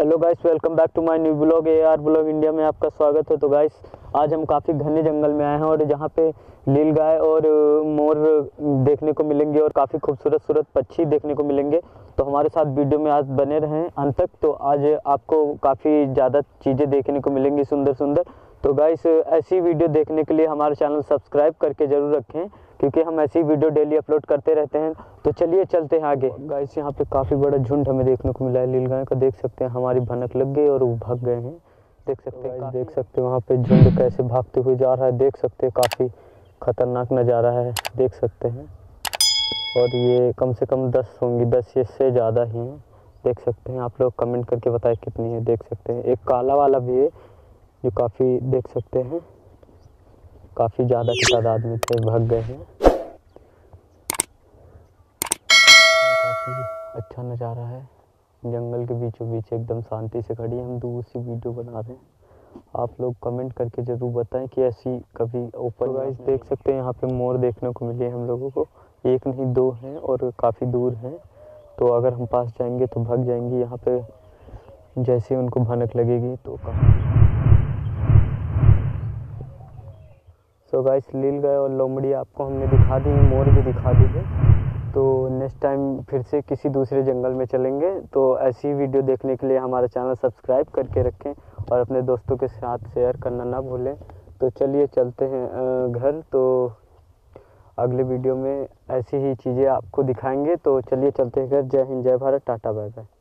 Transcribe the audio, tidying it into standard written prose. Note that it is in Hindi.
Hello guys, welcome back to my new blog. A R blog India में आपका स्वागत है। तो गाइस आज हम काफ़ी घने जंगल में आए हैं और जहाँ पे नील गाय और मोर देखने को मिलेंगे और काफ़ी खूबसूरत सूरत पक्षी देखने को मिलेंगे। तो हमारे साथ वीडियो में आज बने रहें अंत तक। तो आज आपको काफ़ी ज़्यादा चीज़ें देखने को मिलेंगी सुंदर सुंदर। तो गाइस ऐसी वीडियो देखने के लिए हमारा चैनल सब्सक्राइब करके ज़रूर रखें क्योंकि हम ऐसी वीडियो डेली अपलोड करते रहते हैं। तो चलिए चलते हैं आगे। गाइस यहाँ पे काफ़ी बड़ा झुंड हमें देखने को मिला है नील गाय का। देख सकते हैं हमारी भनक लग गई और वो भाग गए हैं। देख सकते हैं गाइस, देख सकते हैं वहाँ पे झुंड कैसे भागते हुए जा रहा है। देख सकते हैं काफ़ी खतरनाक नज़ारा है, देख सकते हैं। और ये कम से कम 10 होंगी, 10 से ज़्यादा ही हैं। देख सकते हैं, आप लोग कमेंट करके बताएं कितनी है। देख सकते हैं एक काला वाला भी है जो काफ़ी, देख सकते हैं काफ़ी ज़्यादा की तादाद में थे, भाग गए हैं। काफ़ी अच्छा नज़ारा है, जंगल के बीचों बीच एकदम शांति से खड़ी है। हम दूर से वीडियो बना रहे हैं, आप लोग कमेंट करके ज़रूर बताएं कि ऐसी कभी ऊपर। गाइस देख सकते हैं यहाँ पे मोर देखने को मिले हम लोगों को, एक नहीं दो हैं और काफ़ी दूर हैं। तो अगर हम पास जाएंगे तो भाग जाएंगी यहाँ पे, जैसे उनको भनक लगेगी तो। तो गाइस नील गाय और लोमड़ी आपको हमने दिखा दी है, मोर भी दिखा दी है। तो नेक्स्ट टाइम फिर से किसी दूसरे जंगल में चलेंगे। तो ऐसी वीडियो देखने के लिए हमारा चैनल सब्सक्राइब करके रखें और अपने दोस्तों के साथ शेयर करना ना भूलें। तो चलिए चलते हैं घर। तो अगले वीडियो में ऐसी ही चीज़ें आपको दिखाएंगे। तो चलिए चलते हैं घर। जय हिंद, जय भारत, टाटा, बाय बाय।